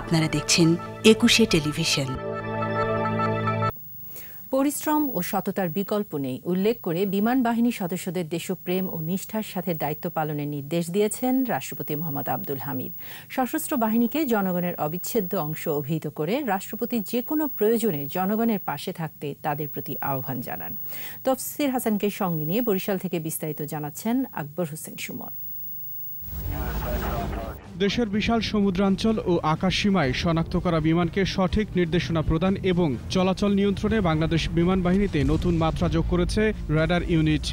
আপনারা দেখছেন ২১শে টেলিভিশন। পরিশ্রম ও সততার বিকল্প নেই উল্লেখ করে বিমান বাহিনী সদস্যদের দেশপ্রেম ও নিষ্ঠার সাথে দায়িত্ব পালনের নির্দেশ দিয়েছেন রাষ্ট্রপতি মোহাম্মদ আব্দুল হামিদ। সশস্ত্র বাহিনীকে জনগণের অবিচ্ছেদ্য অংশ অভিহিত করে রাষ্ট্রপতি যে কোনো প্রয়োজনে জনগণের পাশে থাকতে তাদের প্রতি আহ্বান জানান। তফসির হাসানকে সঙ্গে নিয়ে বরিশাল থেকে বিস্তারিত জানাচ্ছেন অকবর হোসেন সুমন। দেশের বিশাল সমুদ্রাঞ্চল ও আকাশসীমায় শনাক্ত করা বিমানকে সঠিক নির্দেশনা প্রদান এবং চলাচল নিয়ন্ত্রণে বাংলাদেশ বিমান বাহিনীতে নতুন মাত্রা যোগ করেছে রাডার ইউনিট।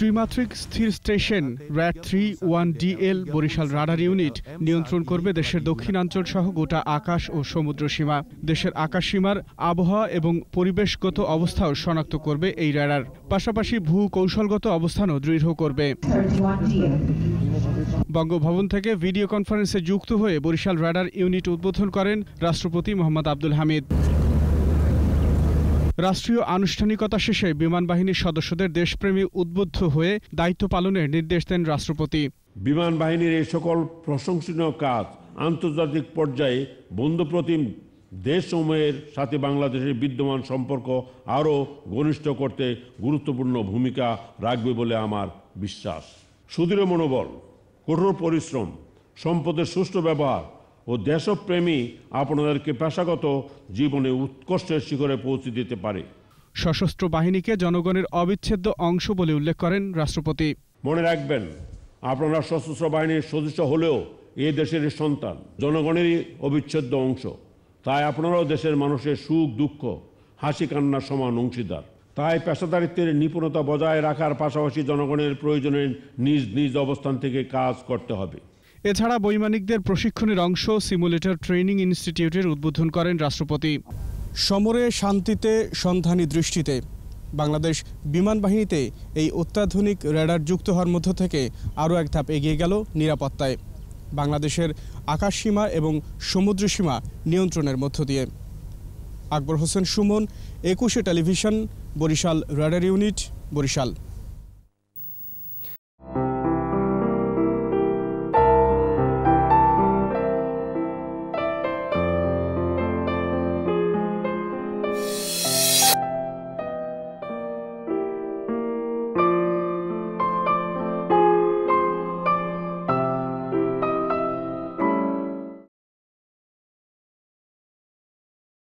ত্রিমাত্রিক স্থির station RAD-3-1DL Barishal radar unit নিয়ন্ত্রণ করবে দেশের দক্ষিণাঞ্চল সহ গোটা আকাশ ও সমুদ্র সীমা। দেশের আকাশ সীমার আবহাওয়া এবং পরিবেশগত অবস্থাও শনাক্ত করবে এই রাডার, পাশাপাশি ভূ কৌশলগত অবস্থানও দৃঢ় করবে। বঙ্গভবন থেকে ভিডিও কনফারেন্সে যুক্ত হয়ে বরিশাল রাডার ইউনিট উদ্বোধন করেন রাষ্ট্রপতি মোহাম্মদ আব্দুল হামিদ। রাষ্ট্রীয় আনুষ্ঠানিকতা শেষে বিমান বাহিনীর সদস্যদের দেশপ্রেমী উদ্বুদ্ধ হয়ে দায়িত্ব পালনের নির্দেশ দেন রাষ্ট্রপতি। বিমান বাহিনীর এই সকল প্রশংসনীয় কাজ আন্তর্জাতিক পর্যায়ে বন্ধুপ্রতিম দেশসমূহের সাথে বাংলাদেশের বিদ্যমান সম্পর্ক আরও ঘনিষ্ঠ করতে গুরুত্বপূর্ণ ভূমিকা রাখবে বলে আমার বিশ্বাস। সুদৃঢ় মনোবল, কঠোর পরিশ্রম, সম্পদের সুষ্ঠু ব্যবহার ও দেশপ্রেমী আপনাদেরকে পেশাগত জীবনে উৎকর্ষের শিখরে পৌঁছে দিতে পারে। সশস্ত্র বাহিনীকে জনগণের অবিচ্ছেদ্য অংশ বলে উল্লেখ করেন রাষ্ট্রপতি। মনে রাখবেন, আপনারা সশস্ত্র বাহিনীর সদস্য হলেও এ দেশের সন্তান, জনগণেরই অবিচ্ছেদ্য অংশ। তাই আপনারাও দেশের মানুষের সুখ দুঃখ হাসি কান্নার সমান অংশীদার। তাই পেশাদারিত্বের নিপুণতা বজায় রাখার পাশাপাশি জনগণের প্রয়োজনে নিজ নিজ অবস্থান থেকে কাজ করতে হবে। এছাড়া বৈমানিকদের প্রশিক্ষণের অংশ সিমুলেটর ট্রেনিং ইনস্টিটিউটের উদ্বোধন করেন রাষ্ট্রপতি। সমরে শান্তিতে সন্ধানী দৃষ্টিতে বাংলাদেশ বিমান বাহিনীতে এই অত্যাধুনিক রেডার যুক্ত হওয়ার মধ্য থেকে আরও এক ধাপ এগিয়ে গেল নিরাপত্তায়, বাংলাদেশের আকাশসীমা এবং সমুদ্রসীমা নিয়ন্ত্রণের মধ্য দিয়ে। আকবর হোসেন সুমন, ২১শে television, Barishal radar unit, Barishal.